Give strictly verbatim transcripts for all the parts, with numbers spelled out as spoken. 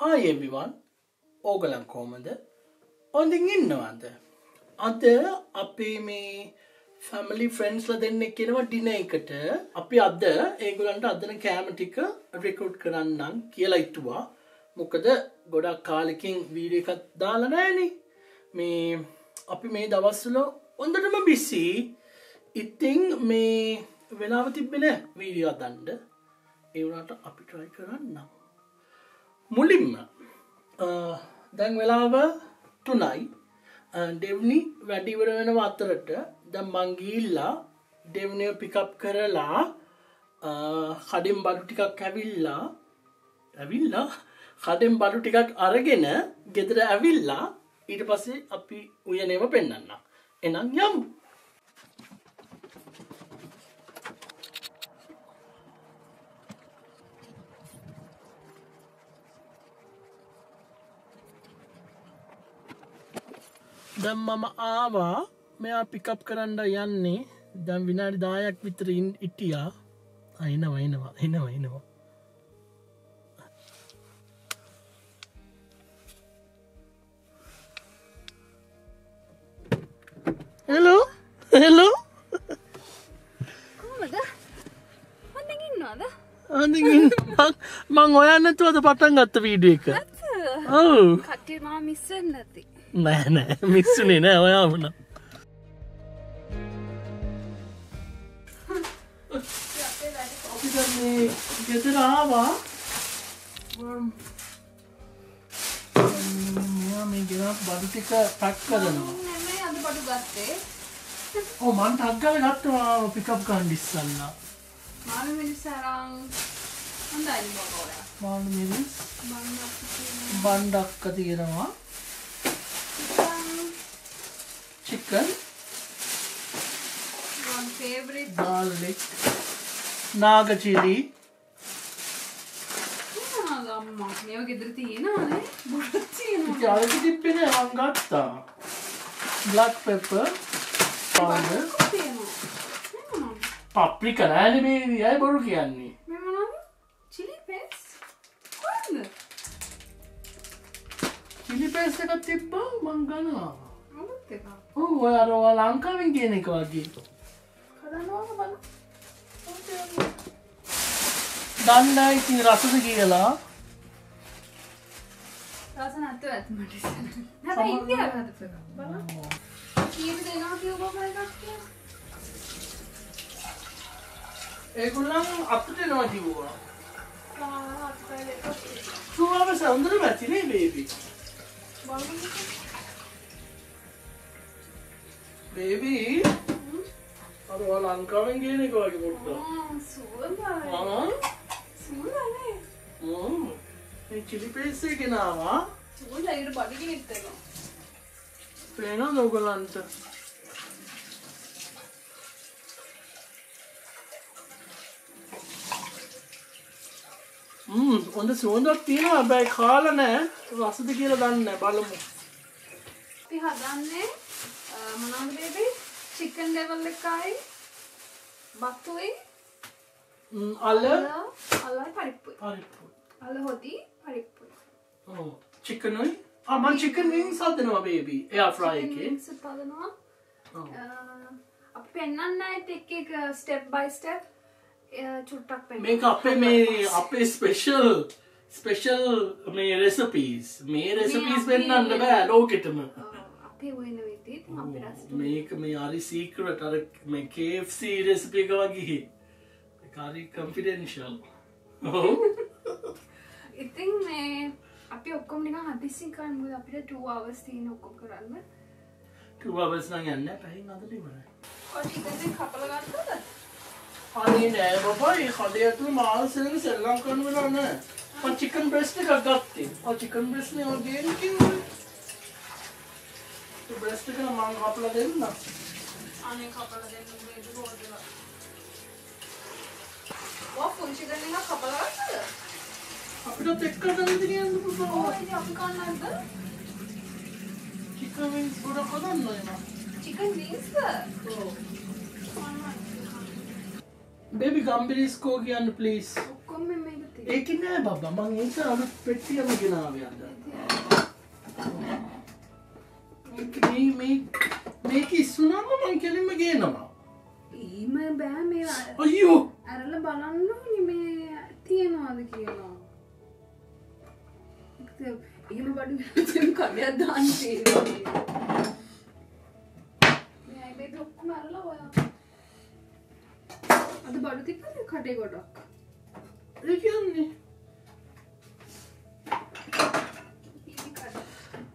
Hi everyone, Ogalan Komanda. On the Ginnawanda. Other Api me family friends la then Nikinava dinner cutter. Api other Egulanda other than Kamatika recruit Karanang Kielaitua Mukada Goda Kaliking Vidika Dalanani. Me Api me Davasulo on the number busy eating me Velavati Bene video thunder. ඒවට අපි try කරන්න. මුලින්ම දැන් වෙලාව තුනයි. දෙවනි වැඩි ඉවර වෙනව අතරට දැන් මං ගිහිල්ලා දෙවනිව pick up කරලා කඩෙන් බඩු ටිකක් ඇවිල්ලා ඇවිල්ලා කඩෙන් බඩු ටිකක් අරගෙන ගෙදර ඇවිල්ලා ඊට පස්සේ අපි උයනේම පෙන්නන්න. එහෙනම් යමු. Then mama Ava may I pick up Karanda Yanni, then Vinari Dayak with Rin Itia. I know, I know, I know, I know. Hello? Hello? What do you know? What do you know? Mangoyana to the Patangat video. Oh, Kati Mami said nothing. No, no, Mitsune, no, I am not. Get it out. Yummy, get up, Baduka, Packer. Oh, Mantaka got to pick up Gandhi's son. Marmis around Marmis Bandakadira. Chicken, one favorite garlic, naga chili. Naga, mom, you get it, you know, eh? But black pepper, powder, paprika, and maybe I borrow candy. Chili paste, chili paste, a tip of mangana. Oh, I don't know. I'm coming in. I don't know. Done like in Rasagila. Doesn't have to add medicine. Nothing here. Keep the interview of my doctor. A good long up to the night you were. Two hours under the matinee, baby. Baby, I'm going to come here. I'm going to come here. I'm going to Mmm, on the sound of Tina by Carlane, was the killer than Balamu. Manang baby, chicken level kai, batui, alla, alla parippu, parippu, alla hoti parippu. Oh, chicken hoy? Ah, man chicken wings are done baby. Air fry ke. Wings are done. Oh. Uh, appe enna take ek step by step. Chuttak pen. Make appe me appe special special me recipes. Me recipes penna anna ba loketama. Appe hoyna Make me a secret or a K F C recipe. Confidential. Oh, I think I have to two hours. Two hours. I have to The breast is a couple of days. I'm a couple of days. What food is in a couple of days? I'm going to take a couple of days. Chicken wings are good. Chicken wings are good. Baby, come please. Please. ඒකින් නෑ බබා මම ඒක අලුත් පෙට්ටියම ගෙනාවේ අද. මේ මේ මේක ඉස්සුනම මම කෙලින්ම ගේනවා. ඊම බෑ මේ අයියෝ අරලා බලන්න ඕනි මේ තියනවාද කියලා. ඒක ඊම බඩු දෙන්න කඩයක් දාන්න තියෙනවා. මේ අය මේ ඔක්කොම අරලා ඔයා අද බඩු තිබ්බද කඩේ ගොඩක්. Again,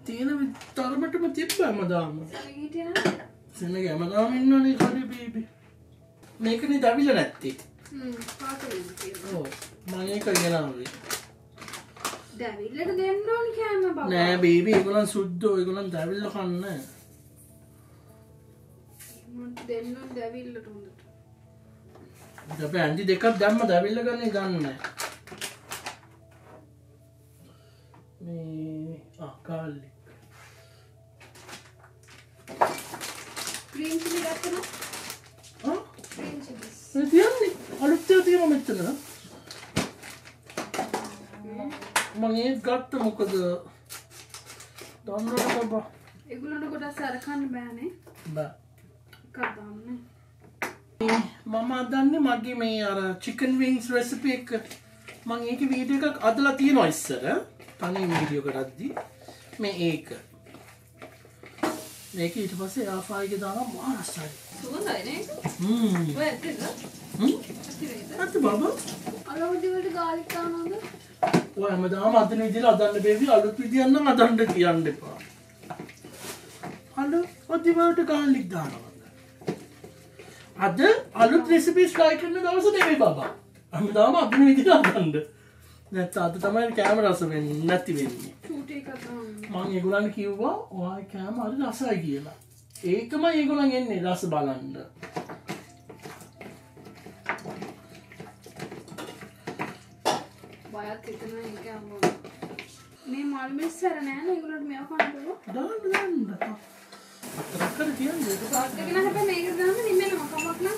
Tina with Tarmatum Tipper, madame. Send again, madame, in only honey baby. Make any double at it. Oh, my neck again only. Davy, let them don't care about it. Nah, baby, you're going to suit though, you're going to devil on that. Then don't devil on it. The band did a cup damn the villain is done. Me a garlic. Green chili, huh? Green chilies. It's young. I looked at the ometer. Money got to look at the don't know about it. You're going to go to Sarakan Banny. But cut down. Mama danne mage me ara chicken wings recipe එක මම ඒකේ video එකක් අදලා තියෙනවා ඉස්සර තනියම video කරද්දි මේ ඒක මේක ඊට පස්සේ ආෆායි එක දාලා මාස්සයි සුවඳයි නේද හ්ම් ඔය ඇත්තද හ්ම් ඇත්ත බබා අලෝඩි වලට garlic දානවද ඔය හැමදාම අදින විදිහට අදන්න බේවි අලුත් විදියක් නම් අදන්න කියන්න එපා අලු ඔදි වලට garlic දානවා Other, alut recipes like that also they Baba. I'm down up in the other. That's other cameras of nothing. Two take a Mangulan Cuba or I cam or Rasa Gila. Ekama Egulang in Rasa Balanda. Why are thickening camera? Name always Serenade, you would make a control. After the end, the park can have a make exam and email of a plan.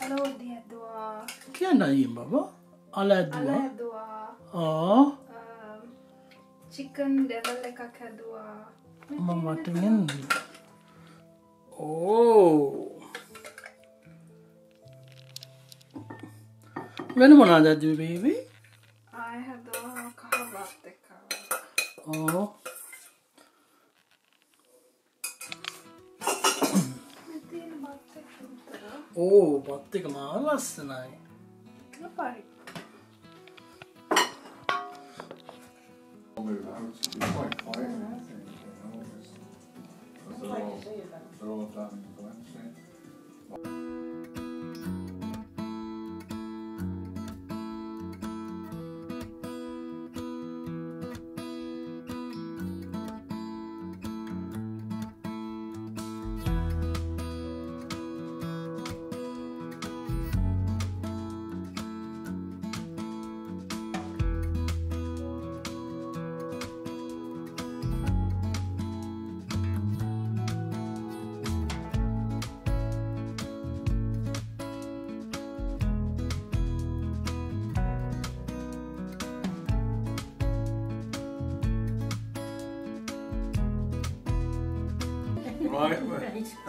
Hello, Diadua. Can I remember? Aladua. Oh, chicken devil like a cadua. Mamma, to me. Oh, when one other do, baby? I have the cover of the cover. Oh. Oh, but take a malas tonight. Right.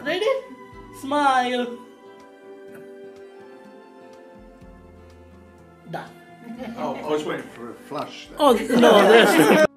Ready? Smile. Done. Oh, I was waiting for a flush. Then. Oh no, that's.